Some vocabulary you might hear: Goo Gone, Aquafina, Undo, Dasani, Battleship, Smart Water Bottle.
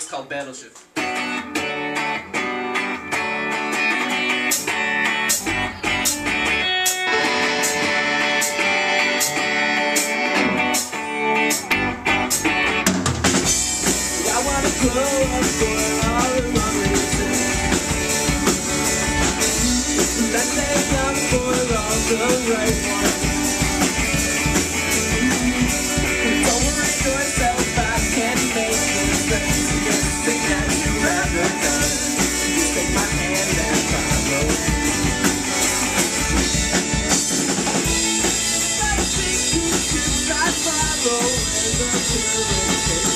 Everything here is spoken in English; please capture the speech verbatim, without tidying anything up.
song is called Battleship. I wanna blow up for all the wrong reasons. Let's make up for all the right ones. Don't worry yourself, I can make these things. Just think that you'd rather done. Just take my hand and follow. I think you should not follow. And the